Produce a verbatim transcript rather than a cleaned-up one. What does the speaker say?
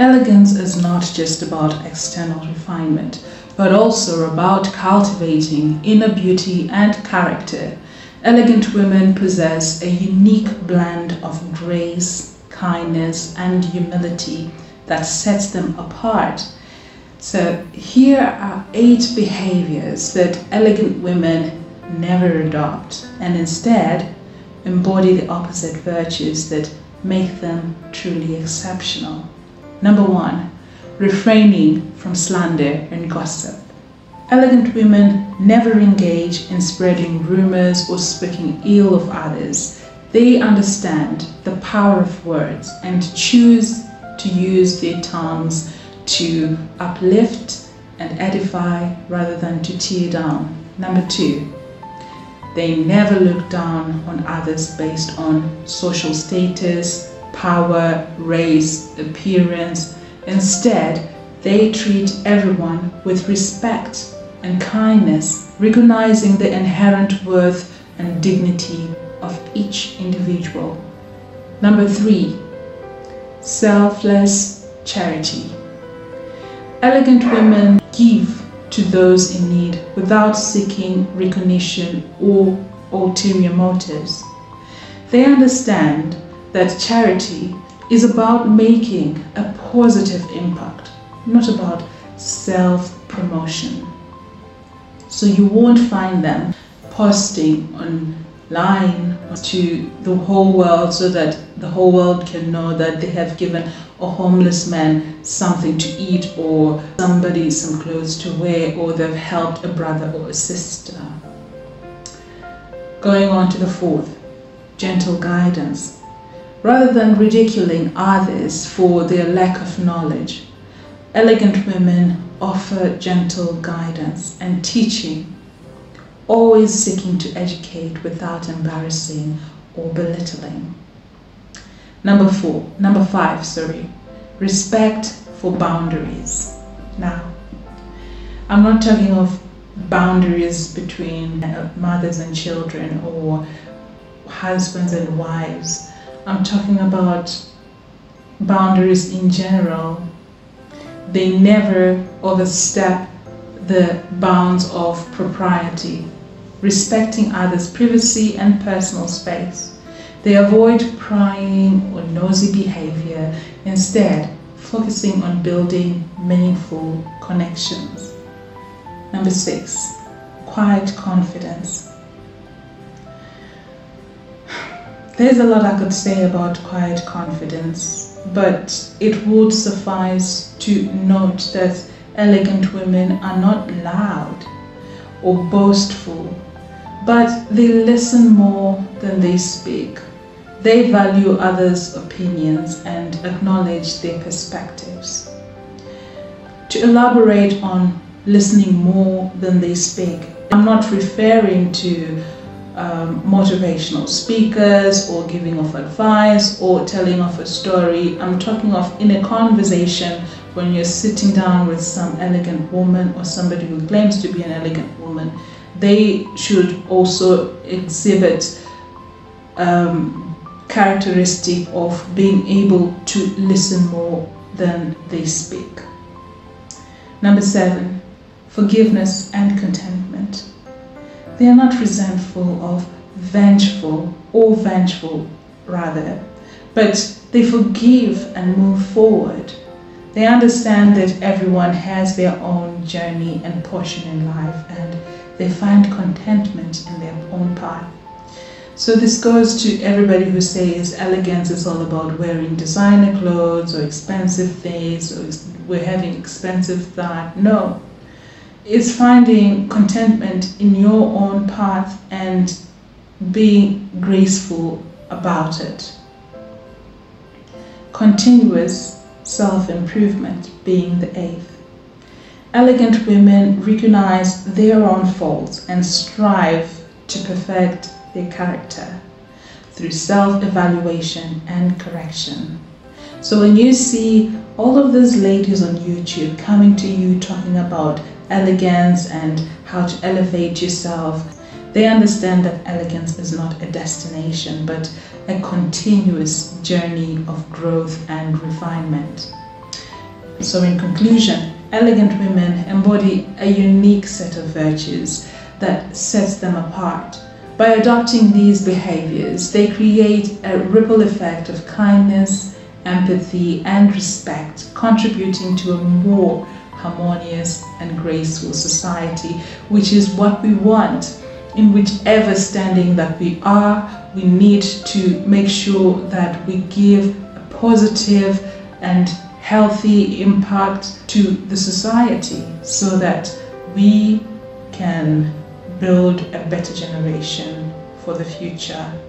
Elegance is not just about external refinement, but also about cultivating inner beauty and character. Elegant women possess a unique blend of grace, kindness, and humility that sets them apart. So here are eight behaviors that elegant women never adopt and instead embody the opposite virtues that make them truly exceptional. Number one, refraining from slander and gossip. Elegant women never engage in spreading rumors or speaking ill of others. They understand the power of words and choose to use their tongues to uplift and edify rather than to tear down. Number two, they never look down on others based on social status, power, race, appearance. Instead, they treat everyone with respect and kindness, recognizing the inherent worth and dignity of each individual. Number three, selfless charity. Elegant women give to those in need without seeking recognition or ulterior motives. They understand that charity is about making a positive impact, not about self-promotion. So you won't find them posting online to the whole world so that the whole world can know that they have given a homeless man something to eat, or somebody some clothes to wear, or they've helped a brother or a sister. Going on to the fourth, gentle guidance. Rather than ridiculing others for their lack of knowledge, elegant women offer gentle guidance and teaching, always seeking to educate without embarrassing or belittling. Number four, number five, sorry, respect for boundaries. Now, I'm not talking of boundaries between mothers and children or husbands and wives. I'm talking about boundaries in general. They never overstep the bounds of propriety, respecting others' privacy and personal space. They avoid prying or nosy behavior, instead focusing on building meaningful connections. Number six, quiet confidence. There's a lot I could say about quiet confidence, but it would suffice to note that elegant women are not loud or boastful, but they listen more than they speak. They value others' opinions and acknowledge their perspectives. To elaborate on listening more than they speak, I'm not referring to um, motivational speakers or giving of advice or telling of a story. I'm talking of in a conversation when you're sitting down with some elegant woman or somebody who claims to be an elegant woman. They should also exhibit um, characteristic of being able to listen more than they speak. Number seven, forgiveness and contentment. They are not resentful of vengeful or vengeful rather, but they forgive and move forward. They understand that everyone has their own journey and portion in life, and they find contentment in their own path. So this goes to everybody who says elegance is all about wearing designer clothes or expensive things, or we're having expensive thought. No, it's finding contentment in your own path and being graceful about it. Continuous self-improvement being the eighth. Elegant women recognize their own faults and strive to perfect their character through self-evaluation and correction. So when you see all of these ladies on YouTube coming to you talking about elegance and how to elevate yourself, they understand that elegance is not a destination, but a continuous journey of growth and refinement. So in conclusion, elegant women embody a unique set of virtues that sets them apart. By adopting these behaviors, they create a ripple effect of kindness, empathy, and respect, contributing to a more harmonious and graceful society, which is what we want. In whichever standing that we are, we need to make sure that we give a positive and healthy impact to the society so that we can build a better generation for the future.